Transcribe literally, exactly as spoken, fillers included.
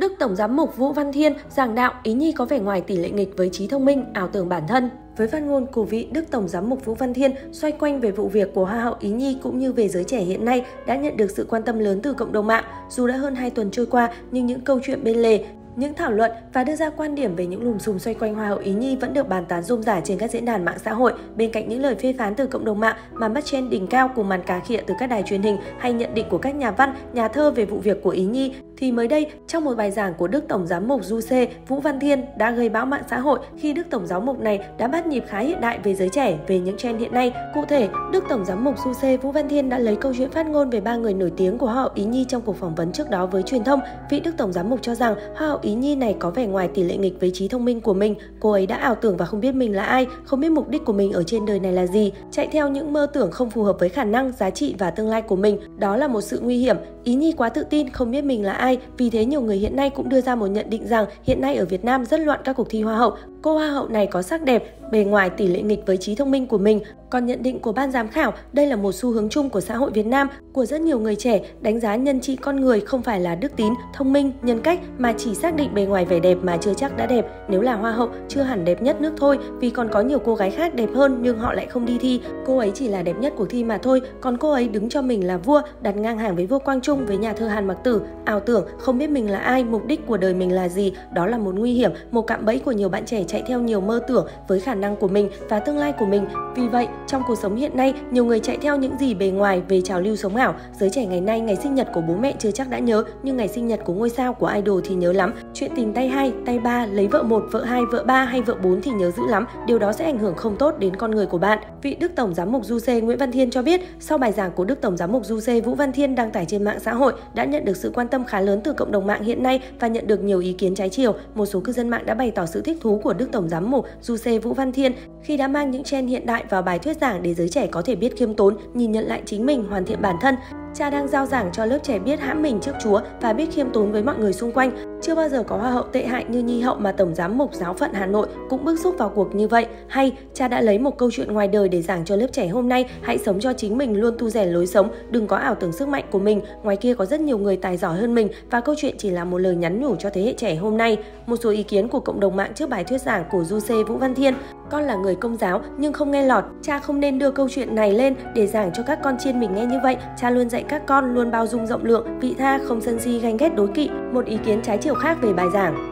Đức Tổng Giám mục Vũ Văn Thiên giảng đạo Ý Nhi có vẻ ngoài tỷ lệ nghịch với trí thông minh, ảo tưởng bản thân. Với phát ngôn của vị Đức Tổng Giám mục Vũ Văn Thiên xoay quanh về vụ việc của Hoa hậu Ý Nhi cũng như về giới trẻ hiện nay đã nhận được sự quan tâm lớn từ cộng đồng mạng. Dù đã hơn hai tuần trôi qua nhưng những câu chuyện bên lề, những thảo luận và đưa ra quan điểm về những lùm xùm xoay quanh Hoa hậu Ý Nhi vẫn được bàn tán rôm rả trên các diễn đàn mạng xã hội, bên cạnh những lời phê phán từ cộng đồng mạng mà bắt trend đỉnh cao cùng màn cá khịa từ các đài truyền hình hay nhận định của các nhà văn, nhà thơ về vụ việc của Ý Nhi. Thì mới đây, trong một bài giảng của Đức Tổng Giám mục Giuseppe Vũ Văn Thiên đã gây bão mạng xã hội khi Đức Tổng Giám mục này đã bắt nhịp khá hiện đại về giới trẻ, về những trend hiện nay. Cụ thể, Đức Tổng Giám mục Giuseppe Vũ Văn Thiên đã lấy câu chuyện phát ngôn về ba người nổi tiếng của Hoa hậu Ý Nhi trong cuộc phỏng vấn trước đó với truyền thông. Vị Đức Tổng Giám mục cho rằng Hoa hậu Ý Nhi này có vẻ ngoài tỷ lệ nghịch với trí thông minh của mình. Cô ấy đã ảo tưởng và không biết mình là ai, không biết mục đích của mình ở trên đời này là gì, chạy theo những mơ tưởng không phù hợp với khả năng, giá trị và tương lai của mình. Đó là một sự nguy hiểm. Ý Nhi quá tự tin, không biết mình là ai. Vì thế nhiều người hiện nay cũng đưa ra một nhận định rằng hiện nay ở Việt Nam rất loạn các cuộc thi Hoa hậu. Cô Hoa hậu này có sắc đẹp, bề ngoài tỷ lệ nghịch với trí thông minh của mình. Còn nhận định của ban giám khảo, đây là một xu hướng chung của xã hội Việt Nam, của rất nhiều người trẻ đánh giá nhân trị con người không phải là đức tín, thông minh, nhân cách mà chỉ xác định bề ngoài vẻ đẹp mà chưa chắc đã đẹp. Nếu là Hoa hậu, chưa hẳn đẹp nhất nước thôi vì còn có nhiều cô gái khác đẹp hơn nhưng họ lại không đi thi. Cô ấy chỉ là đẹp nhất cuộc thi mà thôi, còn cô ấy đứng cho mình là vua, đặt ngang hàng với vua Quang Trung, với nhà thơ Hàn Mặc Tử. Ảo tưởng, không biết mình là ai, mục đích của đời mình là gì, đó là một nguy hiểm, một cạm bẫy của nhiều bạn trẻ chạy theo nhiều mơ tưởng với khả năng của mình và tương lai của mình. Vì vậy, trong cuộc sống hiện nay, nhiều người chạy theo những gì bề ngoài về trào lưu sống ảo. Giới trẻ ngày nay, ngày sinh nhật của bố mẹ chưa chắc đã nhớ, nhưng ngày sinh nhật của ngôi sao, của idol thì nhớ lắm. Chuyện tình tay hai, tay ba, lấy vợ một, vợ hai, vợ ba hay vợ bốn thì nhớ dữ lắm. Điều đó sẽ ảnh hưởng không tốt đến con người của bạn. Vị Đức Tổng Giám mục Giuseppe Nguyễn Văn Thiên cho biết, sau bài giảng của Đức Tổng Giám mục Giuseppe Vũ Văn Thiên đăng tải trên mạng xã hội đã nhận được sự quan tâm khá lớn từ cộng đồng mạng hiện nay và nhận được nhiều ý kiến trái chiều. Một số cư dân mạng đã bày tỏ sự thích thú của Đức Tổng Giám mục Giuseppe Vũ Văn Thiên khi đã mang những trend hiện đại vào bài thuyết giảng để giới trẻ có thể biết khiêm tốn, nhìn nhận lại chính mình, hoàn thiện bản thân. Cha đang rao giảng cho lớp trẻ biết hãm mình trước Chúa và biết khiêm tốn với mọi người xung quanh. Chưa bao giờ có Hoa hậu tệ hại như Nhi hậu mà Tổng Giám mục Giáo phận Hà Nội cũng bức xúc vào cuộc như vậy. Hay, cha đã lấy một câu chuyện ngoài đời để giảng cho lớp trẻ hôm nay, hãy sống cho chính mình, luôn tu rèn lối sống, đừng có ảo tưởng sức mạnh của mình. Ngoài kia có rất nhiều người tài giỏi hơn mình và câu chuyện chỉ là một lời nhắn nhủ cho thế hệ trẻ hôm nay. Một số ý kiến của cộng đồng mạng trước bài thuyết giảng của Giuseppe Vũ Văn Thiên. Con là người Công giáo nhưng không nghe lọt, cha không nên đưa câu chuyện này lên để giảng cho các con chiên mình nghe như vậy. Cha luôn dạy các con luôn bao dung rộng lượng, vị tha, không sân si, ganh ghét, đố kỵ. Một ý kiến trái chiều khác về bài giảng.